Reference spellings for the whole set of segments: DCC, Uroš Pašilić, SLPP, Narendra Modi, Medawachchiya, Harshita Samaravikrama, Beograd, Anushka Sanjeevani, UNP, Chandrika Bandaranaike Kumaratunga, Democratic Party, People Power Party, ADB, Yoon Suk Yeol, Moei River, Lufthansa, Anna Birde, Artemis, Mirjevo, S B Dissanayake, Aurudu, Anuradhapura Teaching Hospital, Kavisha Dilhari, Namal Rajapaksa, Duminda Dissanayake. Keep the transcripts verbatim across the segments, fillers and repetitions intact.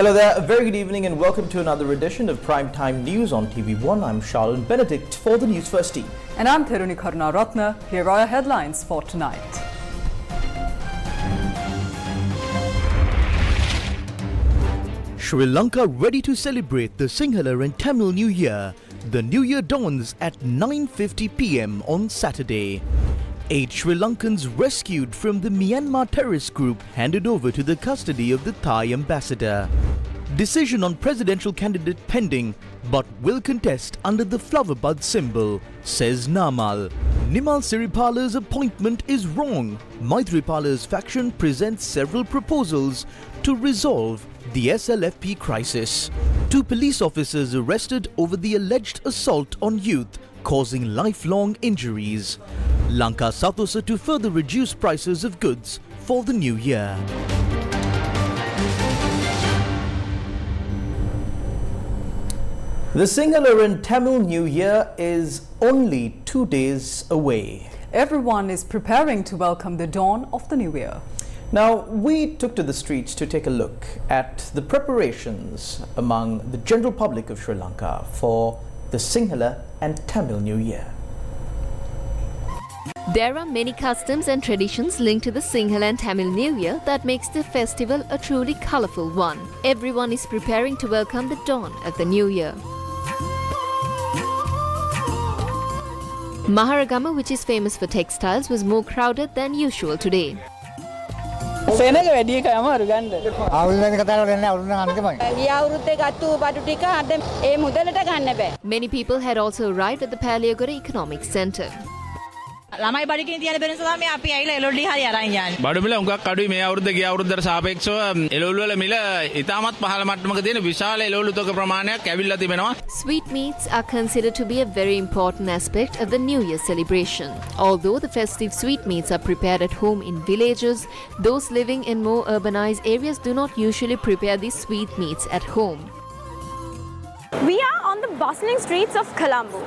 Hello there, a very good evening and welcome to another edition of Primetime News on T V one. I'm Charlene Benedict for the News First Team. And I'm Thiruni Karunaratna. Here are our headlines for tonight. Sri Lanka ready to celebrate the Sinhala and Tamil New Year. The New Year dawns at nine fifty p m on Saturday. Eight Sri Lankans rescued from the Myanmar terrorist group handed over to the custody of the Thai ambassador. Decision on presidential candidate pending, but will contest under the flower bud symbol, says Namal. Nimal Siripala's appointment is wrong. Maitripala's faction presents several proposals to resolve the S L F P crisis. Two police officers arrested over the alleged assault on youth, causing lifelong injuries. Lanka Satos are to further reduce prices of goods for the new year. The Sinhala and Tamil New Year is only two days away. Everyone is preparing to welcome the dawn of the new year. Now, we took to the streets to take a look at the preparations among the general public of Sri Lanka for the Sinhala and Tamil New Year. There are many customs and traditions linked to the Sinhala and Tamil New Year that makes the festival a truly colourful one. Everyone is preparing to welcome the dawn of the New Year. Maharagama, which is famous for textiles, was more crowded than usual today. Many people had also arrived at the Palayagoda Economic Centre. Sweetmeats are considered to be a very important aspect of the New Year celebration. Although the festive sweetmeats are prepared at home in villages, those living in more urbanized areas do not usually prepare these sweetmeats at home. We are on the bustling streets of Colombo.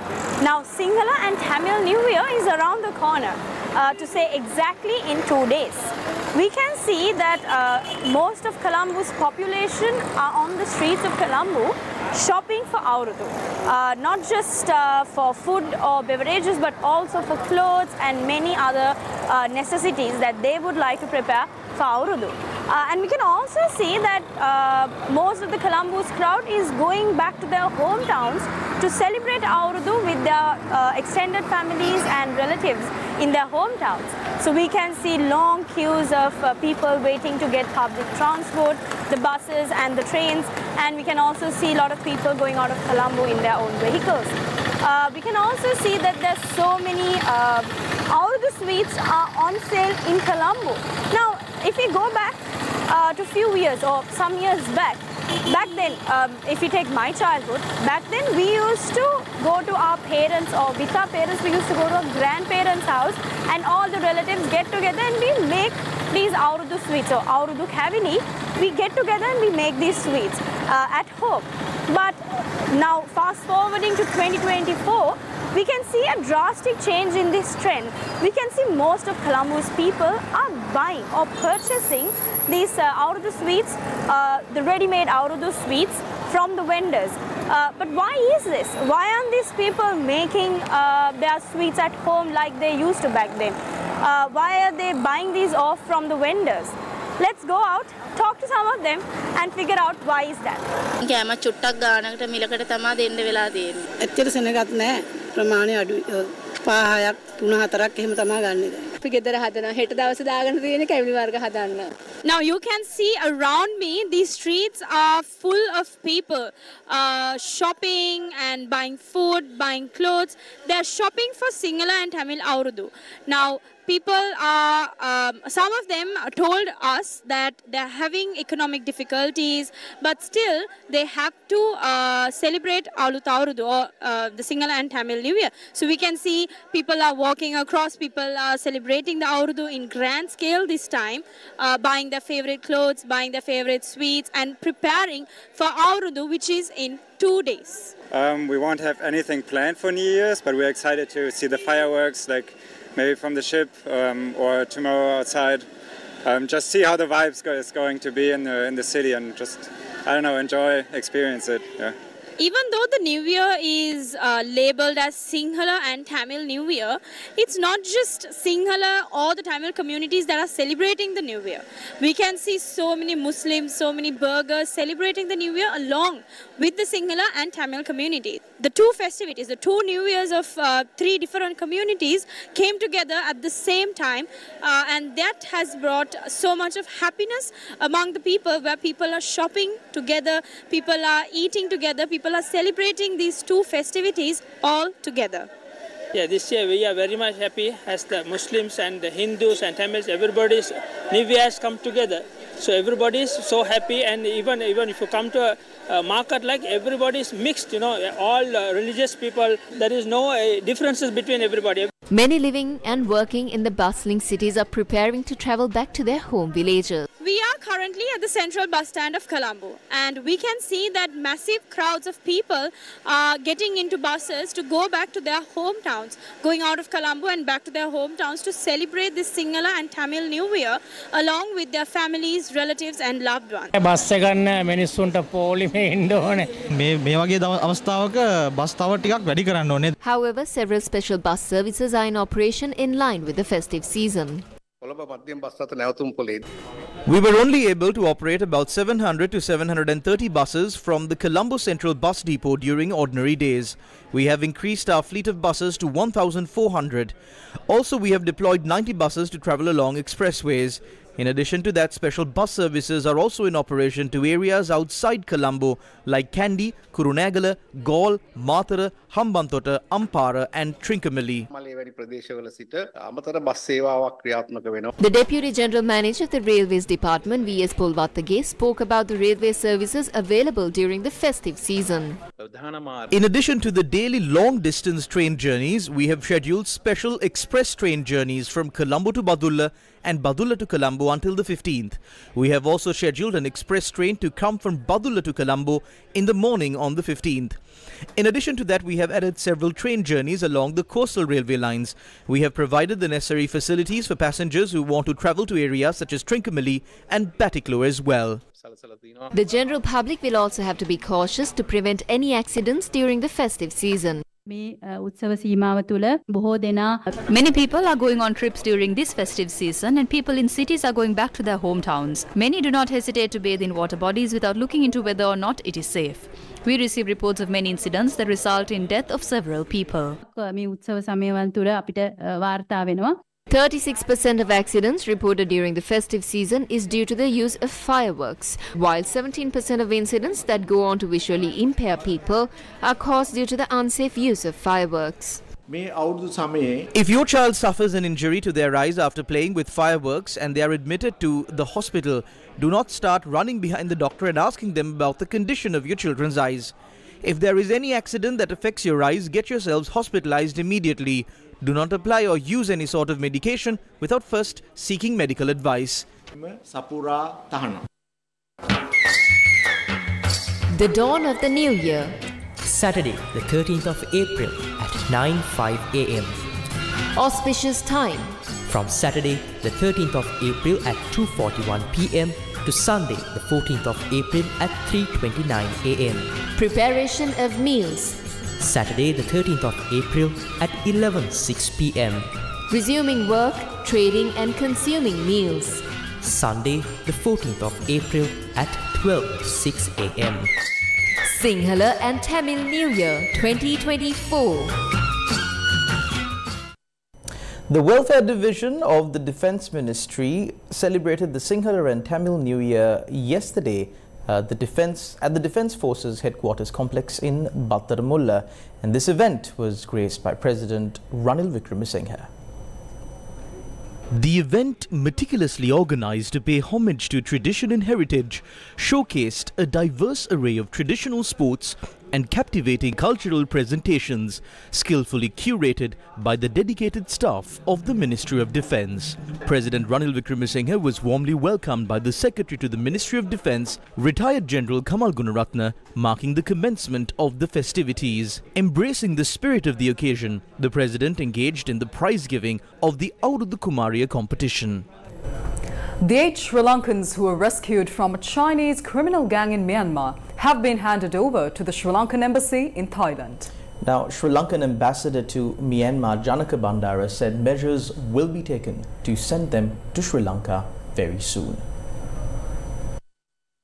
Now, Sinhala and Tamil New Year is around the corner, uh, to say exactly in two days. We can see that uh, most of Colombo's population are on the streets of Colombo shopping for Aurudu. Uh, not just uh, for food or beverages, but also for clothes and many other uh, necessities that they would like to prepare for Aurudu. Uh, and we can also see that uh, most of the Colombo's crowd is going back to their hometowns to celebrate Aurudu with their uh, extended families and relatives in their hometowns. So we can see long queues of uh, people waiting to get public transport, the buses and the trains, and we can also see a lot of people going out of Colombo in their own vehicles. Uh, we can also see that there's so many uh, Aurudu sweets are on sale in Colombo. Now, if we go back uh, to few years or some years back, back then, um, if you take my childhood, back then we used to go to our parents, or with our parents we used to go to our grandparents' house, and all the relatives get together and we make these Aurudu sweets or Aurudu kavini. We get together and we make these sweets uh, at home. But now fast forwarding to twenty twenty-four, we can see a drastic change in this trend. We can see most of Colombo's people are buying or purchasing these uh, Aurudu sweets, uh, the ready-made Aurudu sweets from the vendors. Uh, but why is this? Why aren't these people making uh, their sweets at home like they used to back then? Uh, why are they buying these off from the vendors? Let's go out, talk to some of them and figure out why is that. Now you can see around me, these streets are full of people uh, shopping and buying food, buying clothes. They are shopping for Sinhala and Tamil Aurudu. Now, people are, um, some of them told us that they're having economic difficulties, but still they have to uh, celebrate Aurudu or uh, the Sinhala and Tamil New Year. So we can see people are walking across, people are celebrating the Aurudu in grand scale this time, uh, buying their favorite clothes, buying their favorite sweets and preparing for Aurudu, which is in two days. Um, we won't have anything planned for New Year's, but we're excited to see the fireworks, like maybe from the ship um, or tomorrow outside. Um, just see how the vibes go is going to be in the, in the city and just I don't know, enjoy, experience it. Yeah. Even though the New Year is uh, labelled as Sinhala and Tamil New Year, it's not just Sinhala or the Tamil communities that are celebrating the New Year. We can see so many Muslims, so many Burghers celebrating the New Year along with the Sinhala and Tamil community. The two festivities, the two New Years of uh, three different communities came together at the same time, uh, and that has brought so much of happiness among the people, where people are shopping together, people are eating together, people People are celebrating these two festivities all together. Yeah, this year we are very much happy as the Muslims and the Hindus and Tamils, everybody's New Year has come together. So everybody is so happy, and even even if you come to a, a market, like everybody is mixed, you know, all uh, religious people, there is no uh, differences between everybody. Many living and working in the bustling cities are preparing to travel back to their home villages. We are currently at the central bus stand of Colombo, and we can see that massive crowds of people are getting into buses to go back to their hometowns, going out of Colombo and back to their hometowns to celebrate this Sinhala and Tamil New Year along with their families, relatives and loved ones. Bus ekana minissunta poli me indone me me wage avasthawaka bus thawa tikak wedi karanna one. However, several special bus services are in operation in line with the festive season. We were only able to operate about seven hundred to seven hundred thirty buses from the Colombo Central Bus Depot during ordinary days. We have increased our fleet of buses to one thousand four hundred. Also, we have deployed ninety buses to travel along expressways. In addition to that, special bus services are also in operation to areas outside Colombo like Kandy, Kurunagala, Gaul, Mathura, Hambantota, Ampara and Trincomalee. The Deputy General Manager of the Railways Department, V S Polvathage, spoke about the railway services available during the festive season. In addition to the daily long-distance train journeys, we have scheduled special express train journeys from Colombo to Badulla and Badulla to Colombo until the fifteenth. We have also scheduled an express train to come from Badulla to Colombo in the morning on the fifteenth. In addition to that, we have added several train journeys along the coastal railway lines. We have provided the necessary facilities for passengers who want to travel to areas such as Trincomalee and Batticaloa as well. The general public will also have to be cautious to prevent any accidents during the festive season. Many people are going on trips during this festive season, and people in cities are going back to their hometowns. Many do not hesitate to bathe in water bodies without looking into whether or not it is safe. We receive reports of many incidents that result in death of several people. thirty-six percent of accidents reported during the festive season is due to the use of fireworks, while seventeen percent of incidents that go on to visually impair people are caused due to the unsafe use of fireworks. If your child suffers an injury to their eyes after playing with fireworks and they are admitted to the hospital, do not start running behind the doctor and asking them about the condition of your children's eyes. If there is any accident that affects your eyes, get yourselves hospitalized immediately. Do not apply or use any sort of medication without first seeking medical advice. The dawn of the new year. Saturday, the thirteenth of April at nine five a m Auspicious time. From Saturday, the thirteenth of April at two forty-one p m to Sunday, the fourteenth of April at three twenty-nine a m Preparation of meals. Saturday, the thirteenth of April at eleven oh six p m Resuming work, trading and consuming meals. Sunday, the fourteenth of April at twelve oh six a m Sinhala and Tamil New Year twenty twenty-four. The Welfare Division of the Defence Ministry celebrated the Sinhala and Tamil New Year yesterday uh, the defense, at the Defence Forces Headquarters Complex in Battirmulla, and this event was graced by President Ranil Wickremesinghe. The event, meticulously organised to pay homage to tradition and heritage, showcased a diverse array of traditional sports and captivating cultural presentations, skillfully curated by the dedicated staff of the Ministry of Defence. President Ranil Wickremesinghe was warmly welcomed by the Secretary to the Ministry of Defence, retired General Kamal Gunaratna, marking the commencement of the festivities. Embracing the spirit of the occasion, the President engaged in the prize giving of the Aurudhu Kumaria competition. The eight Sri Lankans who were rescued from a Chinese criminal gang in Myanmar have been handed over to the Sri Lankan embassy in Thailand. Now, Sri Lankan ambassador to Myanmar, Janaka Bandara, said measures will be taken to send them to Sri Lanka very soon.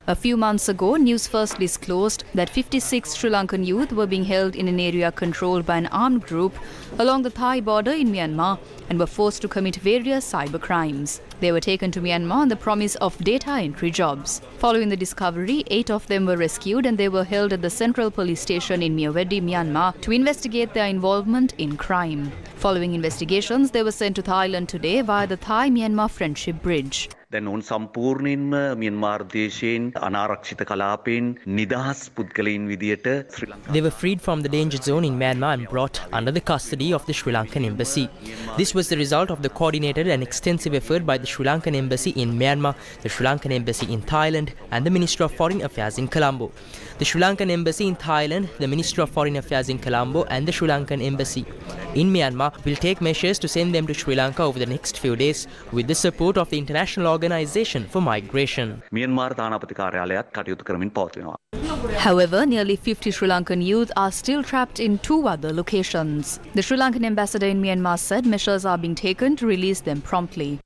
A few months ago, News First disclosed that fifty-six Sri Lankan youth were being held in an area controlled by an armed group along the Thai border in Myanmar and were forced to commit various cyber crimes. They were taken to Myanmar on the promise of data entry jobs. Following the discovery, eight of them were rescued and they were held at the Central Police Station in Myawaddy, Myanmar to investigate their involvement in crime. Following investigations, they were sent to Thailand today via the Thai-Myanmar Friendship Bridge. Then on Sampurnin, Myanmar Deshin, Anarakshita Kalapin, Nidahas Pudkalin Vidyata, Sri Lanka. They were freed from the danger zone in Myanmar and brought under the custody of the Sri Lankan embassy. This was the result of the coordinated and extensive effort by the Sri Lankan embassy in Myanmar, the Sri Lankan embassy in Thailand, and the Ministry of Foreign Affairs in Colombo. The Sri Lankan embassy in Thailand, the Ministry of Foreign Affairs in Colombo, and the Sri Lankan embassy in Myanmar will take measures to send them to Sri Lanka over the next few days with the support of the International Organization for Migration. However, nearly fifty Sri Lankan youth are still trapped in two other locations. The Sri Lankan ambassador in Myanmar said measures are being taken to release them promptly.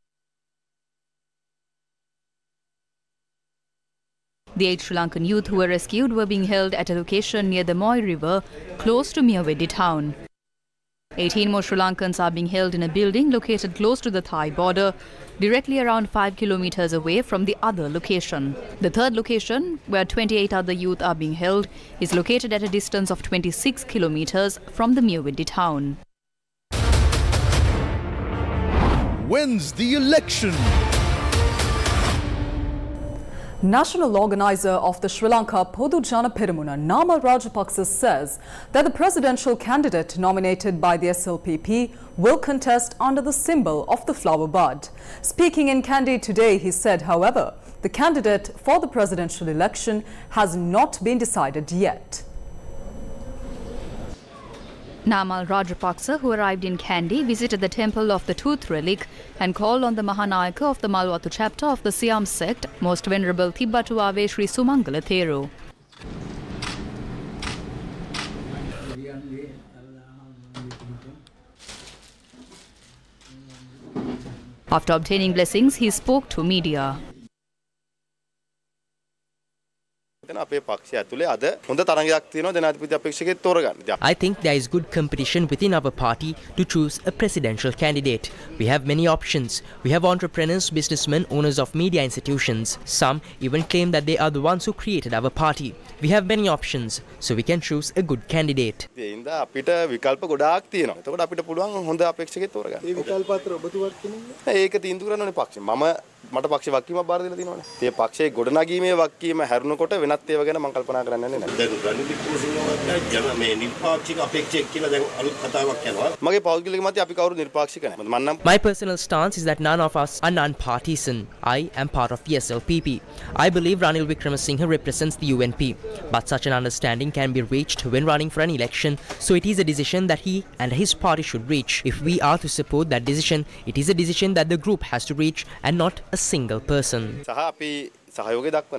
The eight Sri Lankan youth who were rescued were being held at a location near the Moei River, close to Myawaddy town. eighteen more Sri Lankans are being held in a building located close to the Thai border, directly around five kilometers away from the other location. The third location, where twenty-eight other youth are being held, is located at a distance of twenty-six kilometers from the Myawaddy town. When's the election? National organizer of the Sri Lanka Podujana Perumuna, Namal Rajapaksa, says that the presidential candidate nominated by the S L P P will contest under the symbol of the flower bud. Speaking in Kandy today, he said, however, the candidate for the presidential election has not been decided yet. Namal Rajapaksa, who arrived in Kandy, visited the temple of the tooth relic and called on the Mahanayaka of the Malwatu chapter of the Siam sect, Most Venerable Thibbatuave Sri Sumangala Theru. After obtaining blessings, he spoke to media. I think there is good competition within our party to choose a presidential candidate. We have many options. We have entrepreneurs, businessmen, owners of media institutions. Some even claim that they are the ones who created our party. We have many options, so we can choose a good candidate. My personal stance is that none of us are non-partisan. I am part of the S L P P. I believe Ranil Wickremesinghe represents the U N P. But such an understanding can be reached when running for an election, so it is a decision that he and his party should reach. If we are to support that decision, it is a decision that the group has to reach and not a single person. When President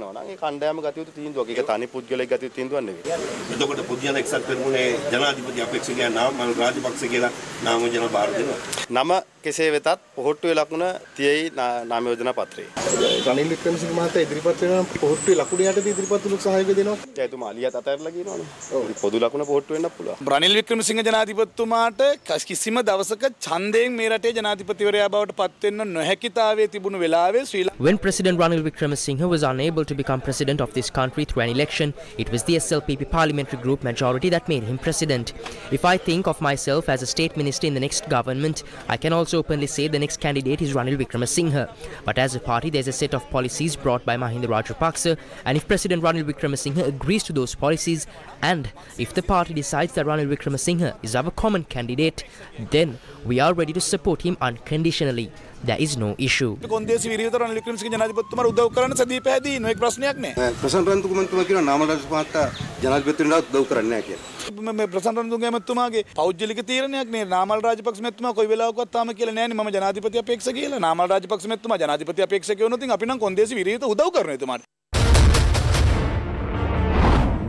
Ranil Wickremesinghe was unable to become president of this country through an election, it was the S L P P parliamentary group majority that made him president. If I think of myself as a state minister in the next government, I can also openly say the next candidate is Ranil Wickremesinghe. But as a party, there's a set of policies brought by Mahinda Rajapaksa, and if President Ranil Wickremesinghe agrees to those policies, and if the party decides that Ranil Wickremesinghe is our common candidate, then we are ready to support him unconditionally. there is no issue.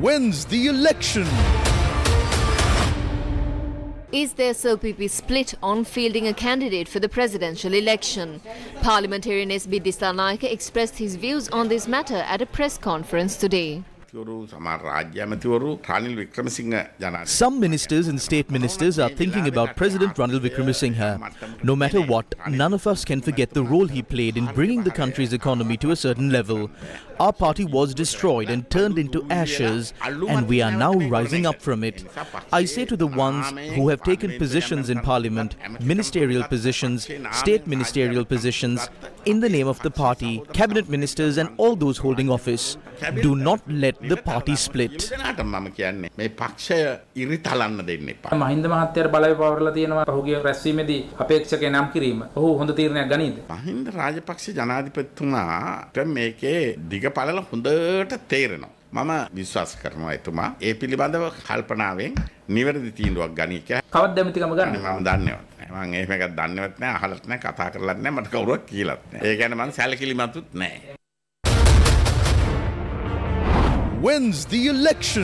When's the election? Is there S L P P split on fielding a candidate for the presidential election? Parliamentarian S B Dissanayake expressed his views on this matter at a press conference today. Some ministers and state ministers are thinking about President Ranil Wickremesinghe. No matter what, none of us can forget the role he played in bringing the country's economy to a certain level. Our party was destroyed and turned into ashes, and we are now rising up from it. I say to the ones who have taken positions in Parliament, ministerial positions, state ministerial positions, in the name of the party, cabinet ministers and all those holding office, do not let the party split. When's the election?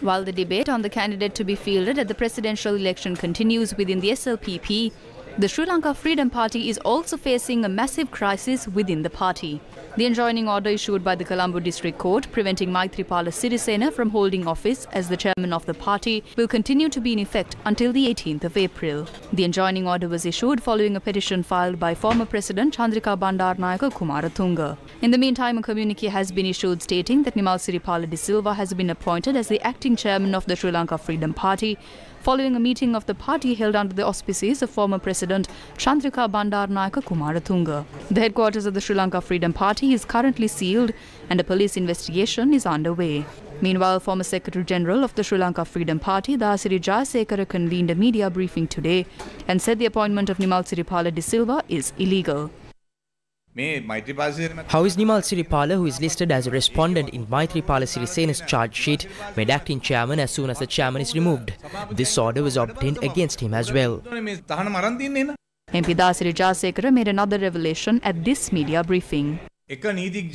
While the debate on the candidate to be fielded at the presidential election continues within the S L P P, the Sri Lanka Freedom Party is also facing a massive crisis within the party. The enjoining order issued by the Colombo District Court preventing Maitripala Sirisena from holding office as the chairman of the party will continue to be in effect until the eighteenth of April. The enjoining order was issued following a petition filed by former President Chandrika Bandaranaike Kumaratunga. In the meantime, a communique has been issued stating that Nimal Siripala De Silva has been appointed as the acting chairman of the Sri Lanka Freedom Party following a meeting of the party held under the auspices of former President Chandrika Bandaranaike Kumaratunga. The headquarters of the Sri Lanka Freedom Party is currently sealed and a police investigation is underway. Meanwhile, former Secretary General of the Sri Lanka Freedom Party, Dasiri Jayasekara, convened a media briefing today and said the appointment of Nimal Siripala De Silva is illegal. How is Nimal Siripala, who is listed as a respondent in Maitripala Sirisena's charge sheet, made acting chairman as soon as the chairman is removed? This order was obtained against him as well. M P Dasiri Jayasekara made another revelation at this media briefing. We will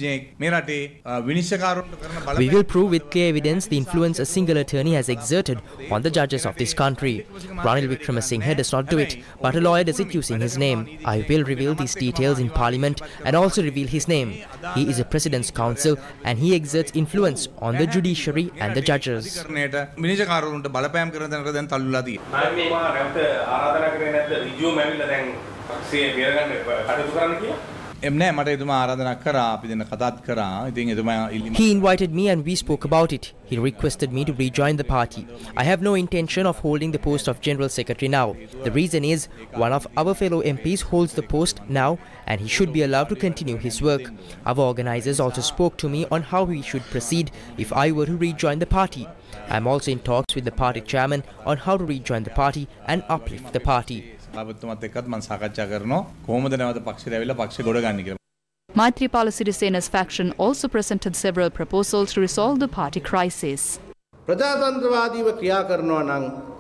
prove with clear evidence the influence a single attorney has exerted on the judges of this country. Ranil Wickremesinghe does not do it, but a lawyer does it using his name. I will reveal these details in Parliament and also reveal his name. He is a President's Counsel and he exerts influence on the judiciary and the judges. He invited me and we spoke about it. He requested me to rejoin the party. I have no intention of holding the post of General Secretary now. The reason is one of our fellow M Ps holds the post now and he should be allowed to continue his work. Our organizers also spoke to me on how we should proceed if I were to rejoin the party. I am also in talks with the party chairman on how to rejoin the party and uplift the party. Maitripala Sirisena's faction also presented several proposals to resolve the party crisis.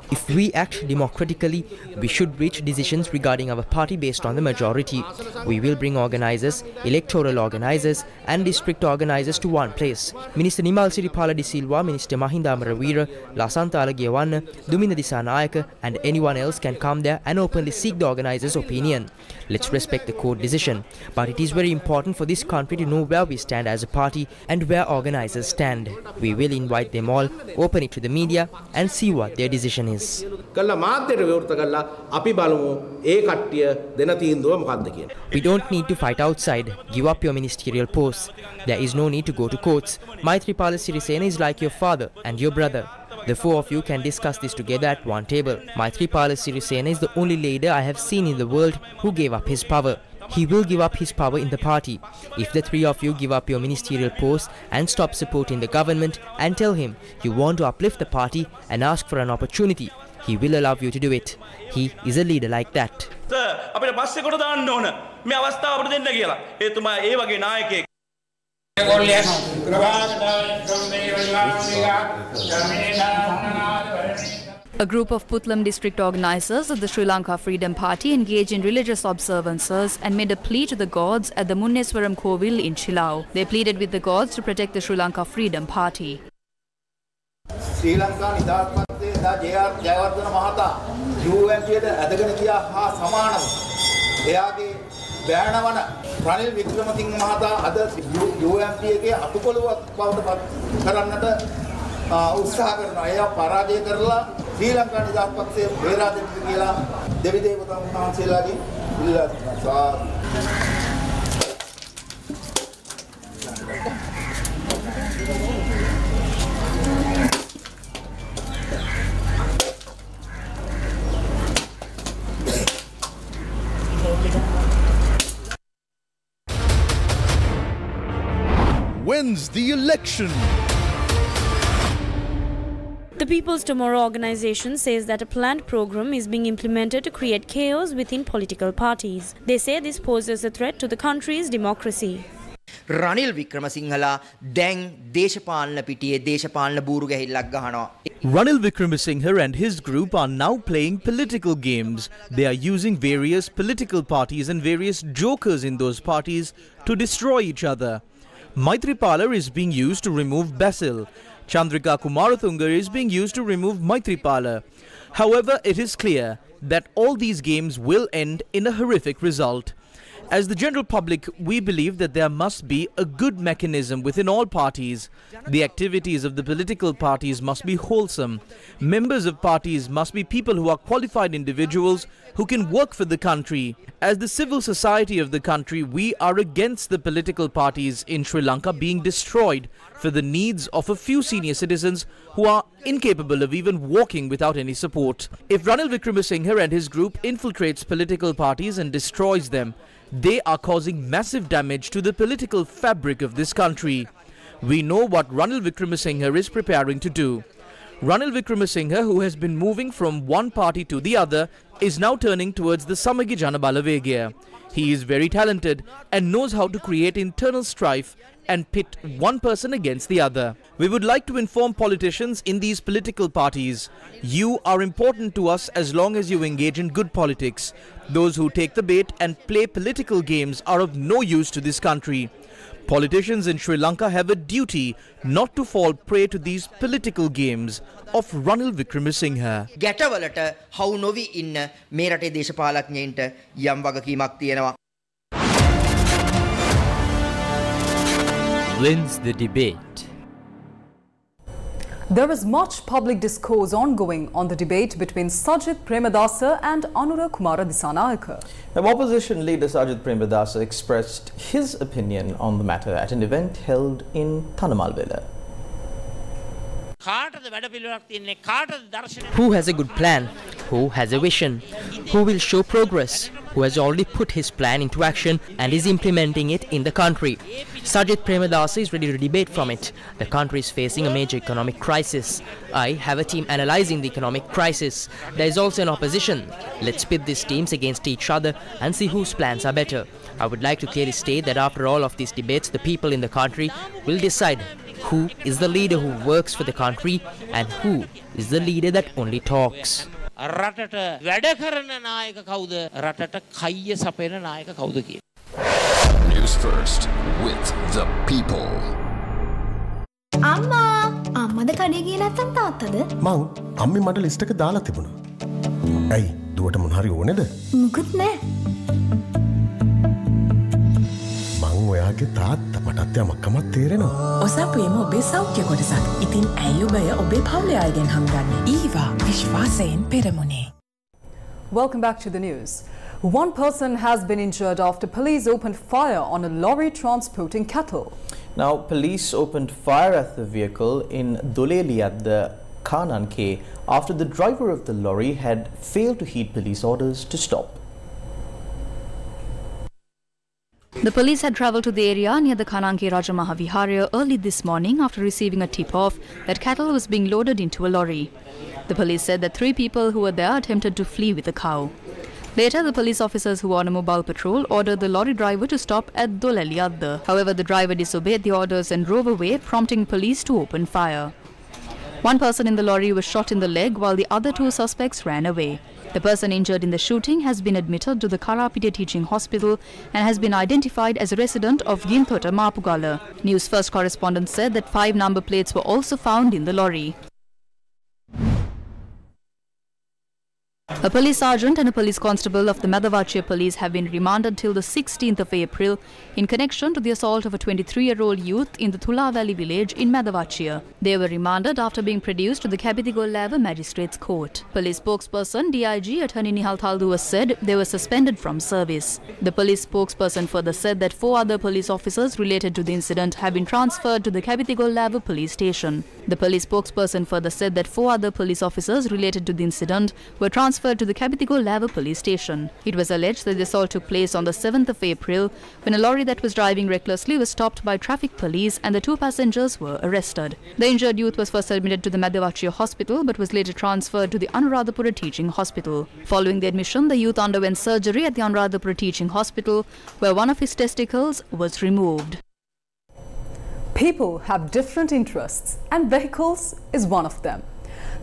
If we act democratically, we should reach decisions regarding our party based on the majority. We will bring organisers, electoral organisers and district organisers to one place. Minister Nimal Siripala De Silva, Minister Mahinda Amaraweera, Lasantha Alagiyawanna, Duminda Dissanayake and anyone else can come there and openly seek the organisers' opinion. Let's respect the court decision. But it is very important for this country to know where we stand as a party and where organisers stand. We will invite them all, open it to the media and see what their decision is. We don't need to fight outside. Give up your ministerial posts. There is no need to go to courts. Maitripala Sirisena is like your father and your brother. The four of you can discuss this together at one table. Maitripala Sirisena is the only leader I have seen in the world who gave up his power. He will give up his power in the party. If the three of you give up your ministerial posts and stop supporting the government and tell him you want to uplift the party and ask for an opportunity, he will allow you to do it. He is a leader like that. A group of Putlam district organizers of the Sri Lanka Freedom Party engaged in religious observances and made a plea to the gods at the Munneswaram Kovil in Silao. They pleaded with the gods to protect the Sri Lanka Freedom Party. Ranil Wickremesinghe Mahata, others U M P A Apukoluwa Karanata Usahakarnaya Parade Kerala, Sri Lanka Nidapakse, Vera de Vigila, David Silagi, Villa. When's the election? The People's Tomorrow organization says that a planned program is being implemented to create chaos within political parties. They say this poses a threat to the country's democracy. Ranil Wickremesinghe Deng Deshapalana Pitiye Deshapalana Buru Gahillak Gahanawa. Ranil Wickremesinghe and his group are now playing political games. They are using various political parties and various jokers in those parties to destroy each other. Maitripala is being used to remove Basil. Chandrika Kumaratunga is being used to remove Maitripala. However, it is clear that all these games will end in a horrific result. As the general public, we believe that there must be a good mechanism within all parties. The activities of the political parties must be wholesome. Members of parties must be people who are qualified individuals who can work for the country. As the civil society of the country, we are against the political parties in Sri Lanka being destroyed for the needs of a few senior citizens who are incapable of even walking without any support. If Ranil Wickremesinghe and his group infiltrates political parties and destroys them, they are causing massive damage to the political fabric of this country. We know what Ranil Wickremesinghe is preparing to do. Ranil Wickremesinghe, who has been moving from one party to the other, is now turning towards the Samagya Janabalavegia. He is very talented and knows how to create internal strife and pit one person against the other. We would like to inform politicians in these political parties, you are important to us as long as you engage in good politics. Those who take the bait and play political games are of no use to this country. Politicians in Sri Lanka have a duty not to fall prey to these political games of Ranil Wickremesinghe. Gatavalata haunovi inna merate deshapalakneyanta yam wagakimak tiyenawa. Wins the debate. There is much public discourse ongoing on the debate between Sajith Premadasa and Anuradhapura Dissanayake. Now, opposition leader Sajith Premadasa expressed his opinion on the matter at an event held in Thanamalvela. Who has a good plan? Who has a vision? Who will show progress? Who has already put his plan into action and is implementing it in the country? Sajith Premadasa is ready to debate from it. The country is facing a major economic crisis. I have a team analyzing the economic crisis. There is also an opposition. Let's pit these teams against each other and see whose plans are better. I would like to clearly state that after all of these debates, the people in the country will decide who is the leader who works for the country and who is the leader that only talks. News First with the people. Amma, amma da kade giye naththam taathada? Maw, ammi mata list ekak daala thibuna. Ai, duwata mon hari one da? Mukuth ne. Mang oyage taathta matath yamak kamat therenawa. Osapuyema obe saukya kotasak. Ithin ai obaya obe pawule ayagen hanganne. Eewa vishwasayen peramune. Welcome back to the news. One person has been injured after police opened fire on a lorry transporting cattle. Now, police opened fire at the vehicle in Doleli at the Kananke after the driver of the lorry had failed to heed police orders to stop. The police had travelled to the area near the Kananke Raja Mahaviharya early this morning after receiving a tip-off that cattle was being loaded into a lorry. The police said that three people who were there attempted to flee with a cow. Later, the police officers who were on a mobile patrol ordered the lorry driver to stop at Dolaliadda. However, the driver disobeyed the orders and drove away, prompting police to open fire. One person in the lorry was shot in the leg while the other two suspects ran away. The person injured in the shooting has been admitted to the Karapide Teaching Hospital and has been identified as a resident of Ginthota Mapugala. News First correspondent said that five number plates were also found in the lorry. A police sergeant and a police constable of the Medawachchiya police have been remanded till the sixteenth of April in connection to the assault of a twenty-three-year-old youth in the Thula Valley village in Medawachchiya. They were remanded after being produced to the Kebithigollewa Magistrates Court. Police spokesperson D I G Attorney Nihal Thaldua said they were suspended from service. The police spokesperson further said that four other police officers related to the incident have been transferred to the Kebithigollewa police station. The police spokesperson further said that four other police officers related to the incident were transferred to the Kebithigollewa police station. It was alleged that the assault took place on the seventh of April when a lorry that was driving recklessly was stopped by traffic police and the two passengers were arrested. The injured youth was first admitted to the Medawachchiya hospital but was later transferred to the Anuradhapura Teaching Hospital. Following the admission, the youth underwent surgery at the Anuradhapura Teaching Hospital where one of his testicles was removed. People have different interests and vehicles is one of them.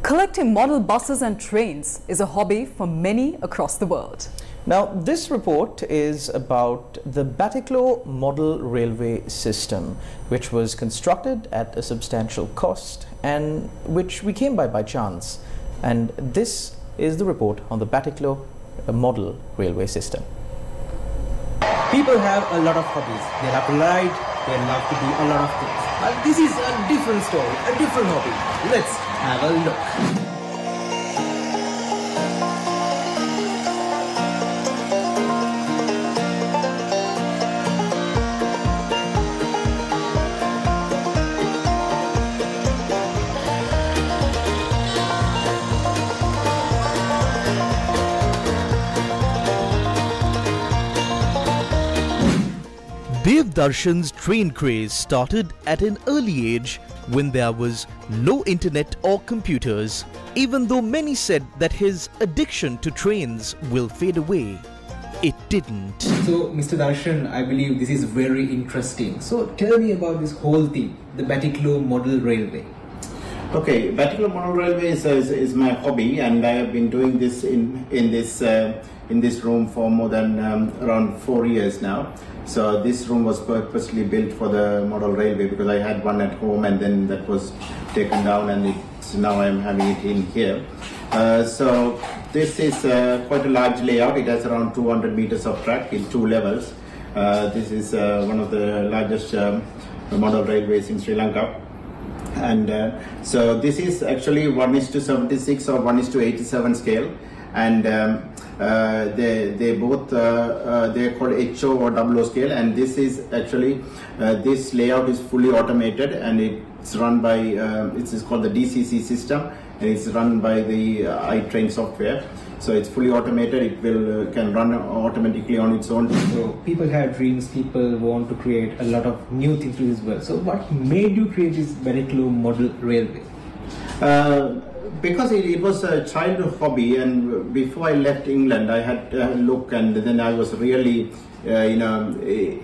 Collecting model buses and trains is a hobby for many across the world. Now, this report is about the Batticaloa model railway system, which was constructed at a substantial cost and which we came by by chance. And this is the report on the Batticaloa model railway system. People have a lot of hobbies. They love to ride, they love to do a lot of things. But this is a different story, a different hobby. Let's have a look. Dev Darshan's train craze started at an early age when there was no internet or computers, even though many said that his addiction to trains will fade away. It didn't. So, Mister Darshan, I believe this is very interesting. So, tell me about this whole thing, the Batticaloa Model Railway. Okay, Batticaloa Model Railway is, is, is my hobby and I have been doing this in, in, this, uh, in this room for more than um, around four years now. So this room was purposely built for the model railway because I had one at home and then that was taken down and it's, now I'm having it in here. Uh, so this is uh, quite a large layout. It has around two hundred meters of track in two levels. Uh, this is uh, one of the largest um, model railways in Sri Lanka. And uh, so this is actually one is to seventy-six or one is to eighty-seven scale. And um, uh, they they both uh, uh, they are called H O or double O scale, and this is actually uh, this layout is fully automated and it's run by uh, it is called the D C C system and it's run by the uh, iTrain software. So it's fully automated. It will uh, can run automatically on its own. So people have dreams. People want to create a lot of new things to this world. So what made you create this Batticaloa model railway? Uh, Because it, it was a childhood hobby, and before I left England, I had a look, and then I was really, uh, you know,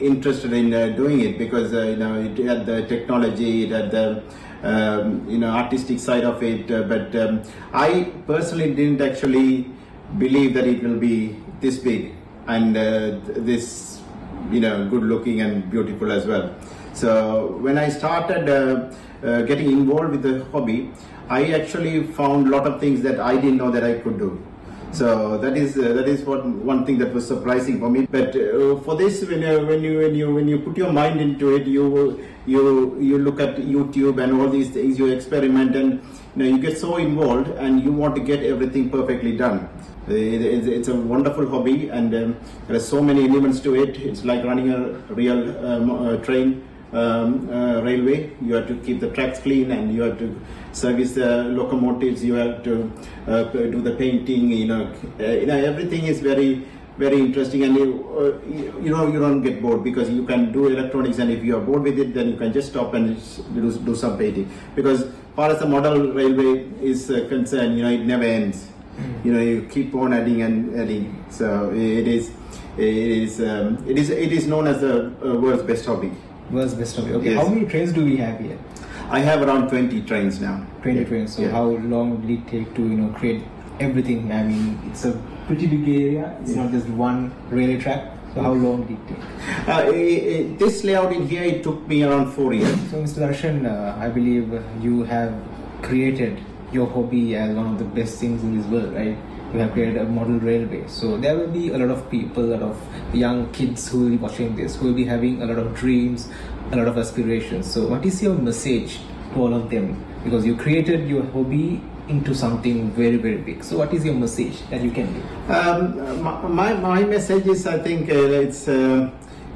interested in uh, doing it because uh, you know it had the technology, it had the um, you know artistic side of it. Uh, but um, I personally didn't actually believe that it will be this big and uh, this, you know, good-looking and beautiful as well. So when I started uh, uh, getting involved with the hobby, I actually found a lot of things that I didn't know that I could do. So that is uh, that is what one thing that was surprising for me. But uh, for this, when uh, when you when you when you put your mind into it, you you you look at YouTube and all these things, you experiment, and you know you get so involved, and you want to get everything perfectly done. It's a wonderful hobby, and um, there are so many elements to it. It's like running a real um, uh, train. Um, uh, railway, you have to keep the tracks clean and you have to service the locomotives, you have to uh, do the painting, you know, uh, you know everything is very very interesting and you, uh, you, you know you don't get bored because you can do electronics and if you are bored with it then you can just stop and do, do some painting because far as the model railway is uh, concerned, you know, it never ends. You know, you keep on adding and adding. So it is, it is, um, it is, it is known as the uh, world's best hobby. World's best hobby. Okay. Yes. How many trains do we have here? I have around twenty trains now. Twenty yeah. trains. So yeah. how long did it take to you know create everything? I mean, it's a pretty big area. It's yeah. not just one railway track. So how long did it take? Uh, it, it, this layout in here, it took me around four years. So Mister Darshan, uh, I believe you have created your hobby as one of the best things in this world, right? You have created a model railway. So there will be a lot of people, a lot of young kids who will be watching this, who will be having a lot of dreams, a lot of aspirations. So what is your message to all of them? Because you created your hobby into something very, very big. So what is your message that you can give? Um, my, my message is, I think uh, it's, uh,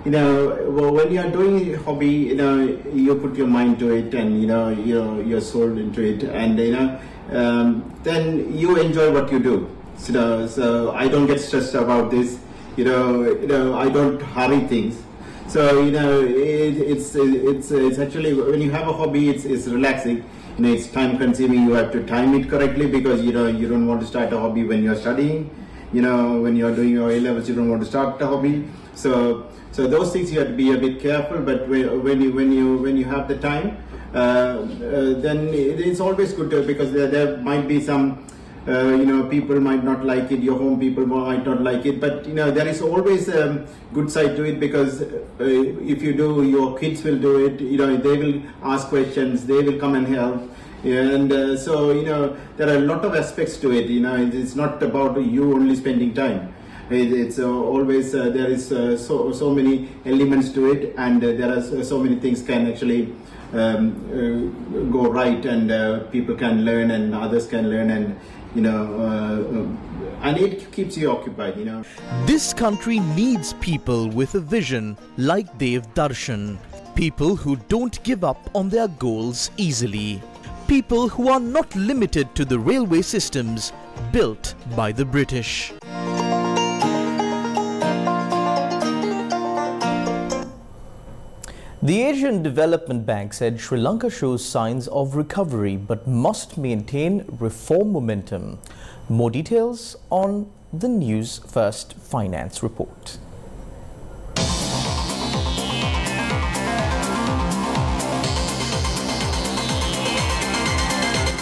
you know, well, when you're doing a hobby, you know, you put your mind to it and, you know, you're, you're sold into it. And, you know, um, then you enjoy what you do. So, you know, so I don't get stressed about this. You know, you know, I don't hurry things. So, you know, it, it's, it, it's, it's actually, when you have a hobby, it's, it's relaxing. You know, it's time consuming, you have to time it correctly because, you know, you don't want to start a hobby when you're studying, you know, when you're doing your A-levels, you don't want to start a hobby. So, so those things you have to be a bit careful, but when you, when you, when you have the time, uh, uh, then it's always good to, because there, there might be some, uh, you know, people might not like it, your home people might not like it, but, you know, there is always a good side to it because uh, if you do, your kids will do it, you know, they will ask questions, they will come and help. And uh, so, you know, there are a lot of aspects to it, you know, it's not about you only spending time. It, it's uh, always, uh, there is uh, so, so many elements to it and uh, there are so, so many things can actually um, uh, go right and uh, people can learn and others can learn and, you know, uh, and it keeps you occupied, you know. This country needs people with a vision like Dev Darshan. People who don't give up on their goals easily. People who are not limited to the railway systems built by the British. The Asian Development Bank said Sri Lanka shows signs of recovery but must maintain reform momentum. More details on the News First Finance report.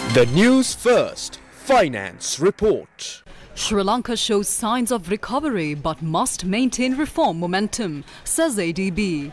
The News First Finance report. Sri Lanka shows signs of recovery but must maintain reform momentum, says A D B.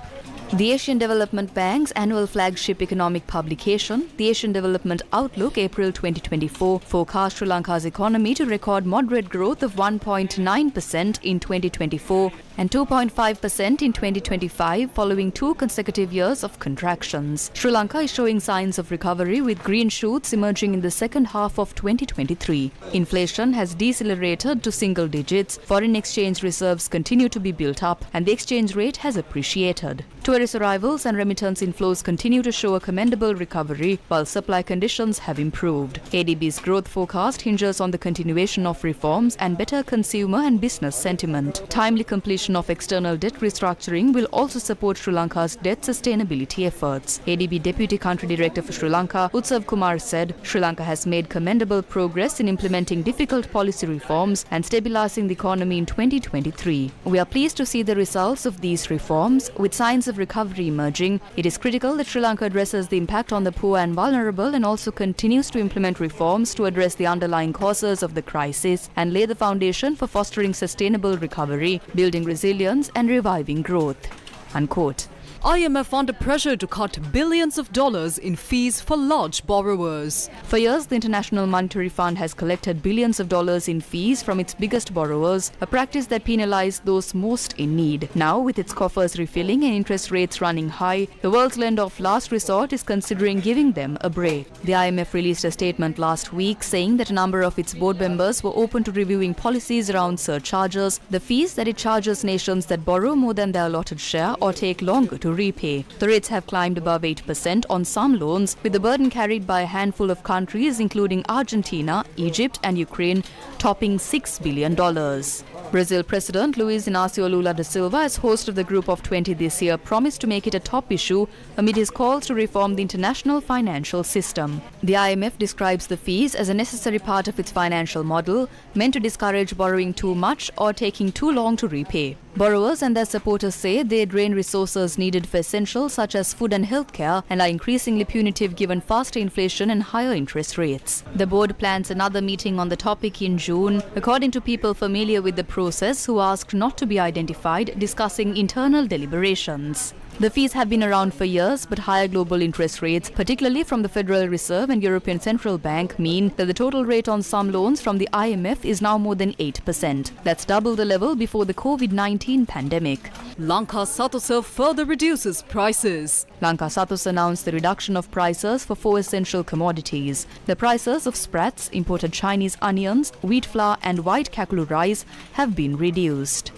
The Asian Development Bank's annual flagship economic publication, the Asian Development Outlook April twenty twenty-four, forecast Sri Lanka's economy to record moderate growth of one point nine percent in twenty twenty-four and two point five percent in twenty twenty-five, following two consecutive years of contractions. Sri Lanka is showing signs of recovery with green shoots emerging in the second half of twenty twenty-three. Inflation has decelerated to single digits, foreign exchange reserves continue to be built up, and the exchange rate has appreciated. Tourist arrivals and remittance inflows continue to show a commendable recovery, while supply conditions have improved. A D B's growth forecast hinges on the continuation of reforms and better consumer and business sentiment. Timely completion of external debt restructuring will also support Sri Lanka's debt sustainability efforts. A D B Deputy Country Director for Sri Lanka, Utsav Kumar, said Sri Lanka has made commendable progress in implementing difficult policy reforms and stabilizing the economy in twenty twenty-three. We are pleased to see the results of these reforms. With signs of recovery emerging, it is critical that Sri Lanka addresses the impact on the poor and vulnerable and also continues to implement reforms to address the underlying causes of the crisis and lay the foundation for fostering sustainable recovery, building resilience resilience and reviving growth, unquote. I M F under pressure to cut billions of dollars in fees for large borrowers. For years, the International Monetary Fund has collected billions of dollars in fees from its biggest borrowers, a practice that penalized those most in need. Now, with its coffers refilling and interest rates running high, the world's lender of last resort is considering giving them a break. The I M F released a statement last week saying that a number of its board members were open to reviewing policies around surcharges, the fees that it charges nations that borrow more than their allotted share or take longer to to repay. The rates have climbed above eight percent on some loans, with the burden carried by a handful of countries including Argentina, Egypt and Ukraine, topping six billion dollars. Brazil President Luiz Inácio Lula da Silva, as host of the Group of twenty this year, promised to make it a top issue amid his calls to reform the international financial system. The I M F describes the fees as a necessary part of its financial model, meant to discourage borrowing too much or taking too long to repay. Borrowers and their supporters say they drain resources needed for essentials such as food and healthcare, and are increasingly punitive given faster inflation and higher interest rates. The board plans another meeting on the topic in June, according to people familiar with the process who asked not to be identified, discussing internal deliberations. The fees have been around for years, but higher global interest rates, particularly from the Federal Reserve and European Central Bank, mean that the total rate on some loans from the I M F is now more than eight percent. That's double the level before the COVID nineteen pandemic. Lanka Satos further reduces prices. Lanka Satos announced the reduction of prices for four essential commodities. The prices of sprats, imported Chinese onions, wheat flour and white kakulu rice have been reduced.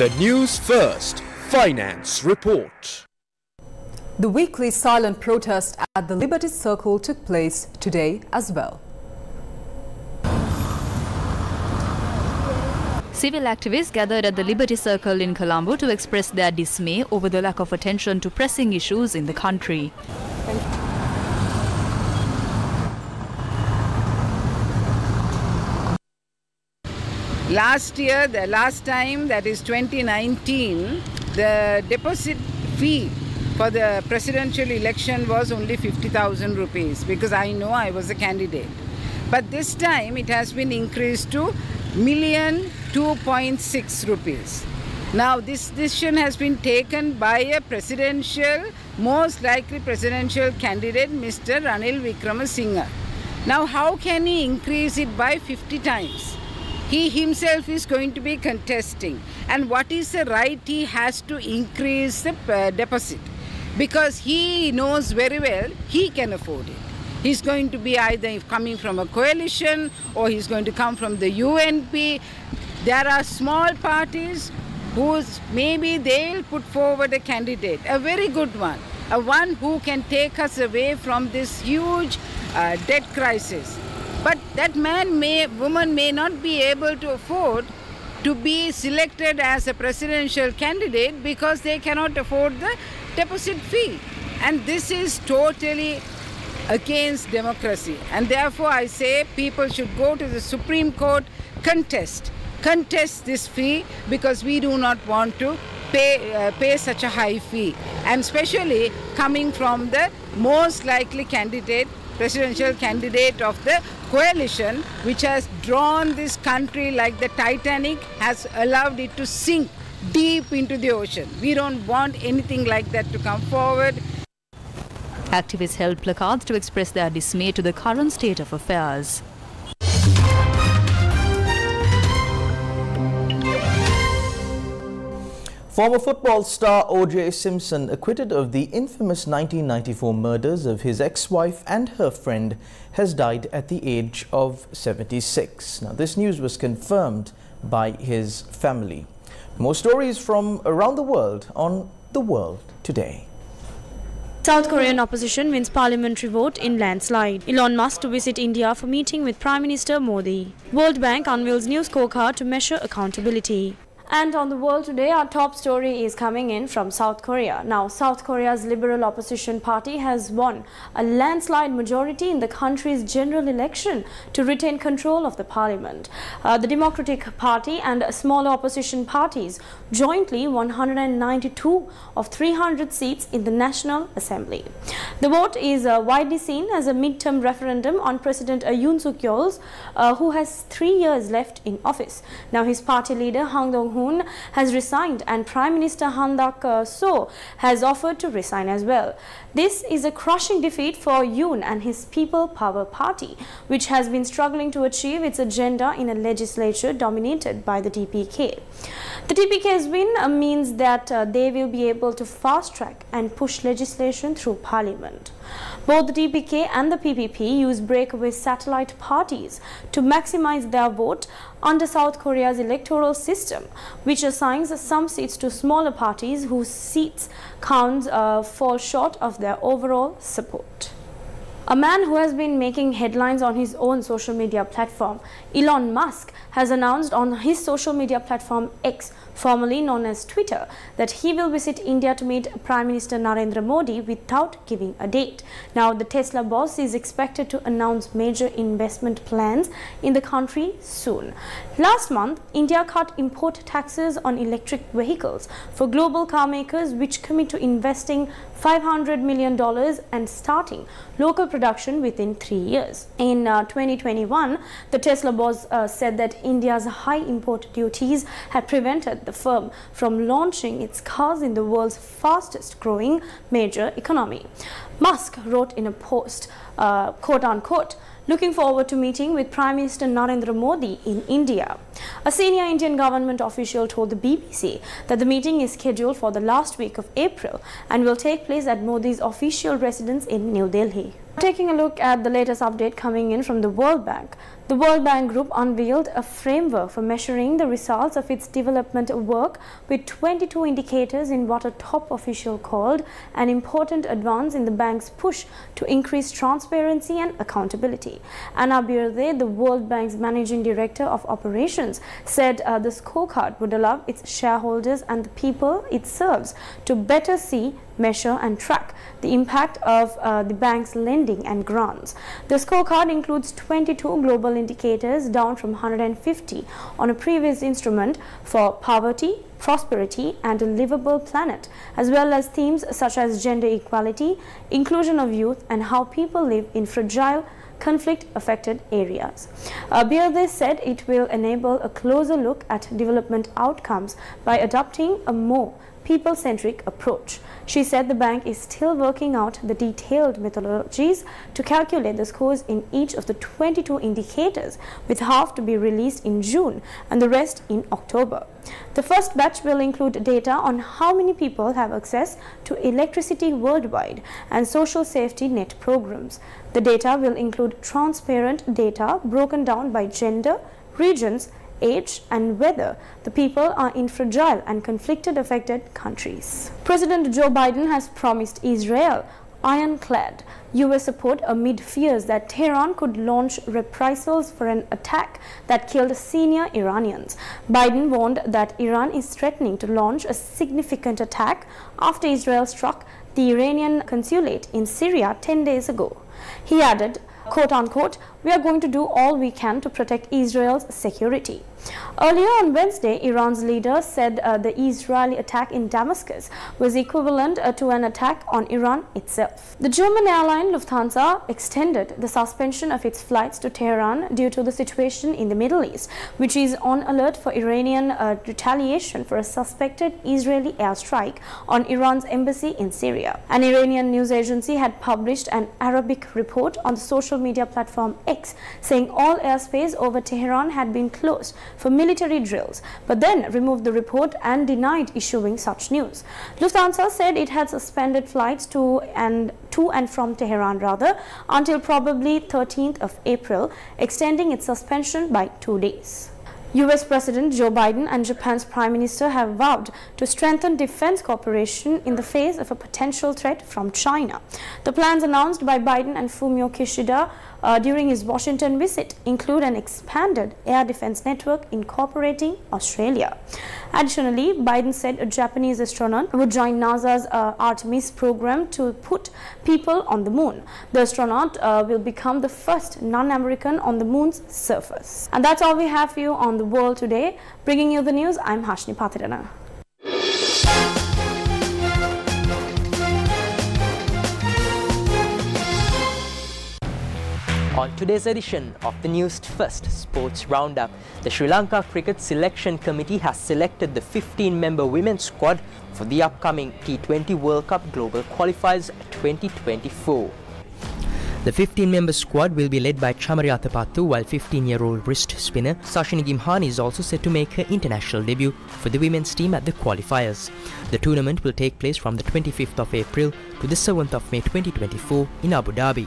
The News First Finance Report. The weekly silent protest at the Liberty Circle took place today as well. Civil activists gathered at the Liberty Circle in Colombo to express their dismay over the lack of attention to pressing issues in the country. Last year, the last time, that is twenty nineteen, the deposit fee for the presidential election was only fifty thousand rupees, because I know I was a candidate. But this time it has been increased to one million two point six rupees. Now this decision has been taken by a presidential, most likely presidential candidate, Mister Ranil Wickremesinghe. Now how can he increase it by fifty times? He himself is going to be contesting, and what is the right he has to increase the uh, deposit, because he knows very well he can afford it. He's going to be either coming from a coalition or he's going to come from the U N P. There are small parties who's maybe they'll put forward a candidate, a very good one, a one who can take us away from this huge uh, debt crisis. But that man may, woman may not be able to afford to be selected as a presidential candidate because they cannot afford the deposit fee. And this is totally against democracy. And therefore I say people should go to the Supreme Court, contest, contest this fee, because we do not want to pay, uh, pay such a high fee. And especially coming from the most likely candidate, presidential candidate of the coalition, which has drawn this country like the Titanic, has allowed it to sink deep into the ocean. We don't want anything like that to come forward. Activists held placards to express their dismay to the current state of affairs. Former football star O J Simpson, acquitted of the infamous nineteen ninety-four murders of his ex-wife and her friend, has died at the age of seventy-six. Now, this news was confirmed by his family. More stories from around the world on The World Today. South Korean opposition wins parliamentary vote in landslide. Elon Musk to visit India for meeting with Prime Minister Modi. World Bank unveils new scorecard to measure accountability. And on The World Today, our top story is coming in from South Korea. Now, South Korea's Liberal Opposition Party has won a landslide majority in the country's general election to retain control of the parliament. Uh, the Democratic Party and smaller opposition parties jointly one hundred ninety-two of three hundred seats in the National Assembly. The vote is uh, widely seen as a midterm referendum on President uh, Yoon Suk Yeol, uh, who has three years left in office. Now, his party leader, Hang Dong-hoon, has resigned, and Prime Minister Han Dak-soo has offered to resign as well. This is a crushing defeat for Yoon and his People Power Party, which has been struggling to achieve its agenda in a legislature dominated by the D P K. The D P K's win means that uh, they will be able to fast-track and push legislation through Parliament. government. Both the D P K and the P P P use breakaway satellite parties to maximize their vote under South Korea's electoral system, which assigns some seats to smaller parties whose seats counts uh, fall short of their overall support. A man who has been making headlines on his own social media platform, Elon Musk, has announced on his social media platform X, formerly known as Twitter, that he will visit India to meet Prime Minister Narendra Modi without giving a date. Now, the Tesla boss is expected to announce major investment plans in the country soon. Last month, India cut import taxes on electric vehicles for global car makers, which commit to investing five hundred million dollars and starting local production within three years. In uh, twenty twenty-one, the Tesla boss uh, said that India's high import duties had prevented the firm from launching its cars in the world's fastest growing major economy. Musk wrote in a post, uh, quote unquote, "Looking forward to meeting with Prime Minister Narendra Modi in India." A senior Indian government official told the B B C that the meeting is scheduled for the last week of April and will take place at Modi's official residence in New Delhi. Taking a look at the latest update coming in from the World Bank. The World Bank Group unveiled a framework for measuring the results of its development work with twenty-two indicators in what a top official called an important advance in the bank's push to increase transparency and accountability. Anna Birde, the World Bank's Managing Director of Operations, said uh, the scorecard would allow its shareholders and the people it serves to better see, measure and track the impact of uh, the bank's lending and grants. The scorecard includes twenty-two global indicators, down from one hundred fifty on a previous instrument for poverty, prosperity and a livable planet, as well as themes such as gender equality, inclusion of youth and how people live in fragile, conflict-affected areas. Uh, Birde said it will enable a closer look at development outcomes by adopting a more people-centric approach. She said the bank is still working out the detailed methodologies to calculate the scores in each of the twenty-two indicators, with half to be released in June and the rest in October. The first batch will include data on how many people have access to electricity worldwide and social safety net programs. The data will include transparent data broken down by gender, regions, age and whether the people are in fragile and conflict-affected countries. President Joe Biden has promised Israel ironclad U S support amid fears that Tehran could launch reprisals for an attack that killed senior Iranians. Biden warned that Iran is threatening to launch a significant attack after Israel struck the Iranian consulate in Syria ten days ago. He added, quote unquote, "We are going to do all we can to protect Israel's security." Earlier on Wednesday, Iran's leader said uh, the Israeli attack in Damascus was equivalent uh, to an attack on Iran itself. The German airline Lufthansa extended the suspension of its flights to Tehran due to the situation in the Middle East, which is on alert for Iranian uh, retaliation for a suspected Israeli airstrike on Iran's embassy in Syria. An Iranian news agency had published an Arabic report on the social media platform X, saying all airspace over Tehran had been closed for military drills, but then removed the report and denied issuing such news. Lufthansa said it had suspended flights to and to and from Tehran rather until probably thirteenth of April, extending its suspension by two days. U S President Joe Biden and Japan's Prime Minister have vowed to strengthen defense cooperation in the face of a potential threat from China. The plans announced by Biden and Fumio Kishida Uh, during his Washington visit include an expanded air defense network incorporating Australia. Additionally, Biden said a Japanese astronaut would join NASA's uh, Artemis program to put people on the moon. The astronaut uh, will become the first non-American on the moon's surface. And that's all we have for you on The World today. Bringing you the news, I'm Hashni Pathirana. On today's edition of the News First Sports Roundup, the Sri Lanka Cricket Selection Committee has selected the fifteen-member women's squad for the upcoming T twenty World Cup Global Qualifiers twenty twenty-four. The fifteen-member squad will be led by Chamari Athapaththu, while fifteen-year-old wrist spinner Sachini Gimhani is also set to make her international debut for the women's team at the qualifiers. The tournament will take place from the twenty-fifth of April to the seventh of May twenty twenty-four in Abu Dhabi.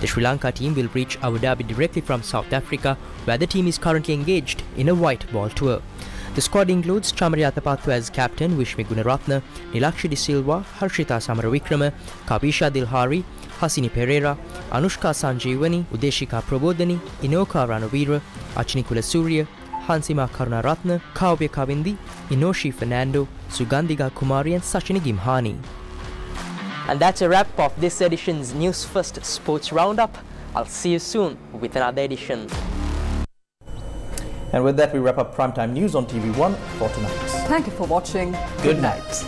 The Sri Lanka team will reach Abu Dhabi directly from South Africa, where the team is currently engaged in a white ball tour. The squad includes Chamari Athapaththu as captain, Vishmi Gunaratna, Nilakshi De Silva, Harshita Samaravikrama, Kavisha Dilhari, Hasini Pereira, Anushka Sanjeevani, Udeshika Prabodhani, Inoka Ranavira, Achini Kulasurya, Hansima Karunaratna, Kavya Kavindi, Inoshi Fernando, Sugandhika Kumari and Sachini Gimhani. And that's a wrap of this edition's News First Sports Roundup. I'll see you soon with another edition. And with that, we wrap up Primetime News on T V one for tonight. Thank you for watching. Good night.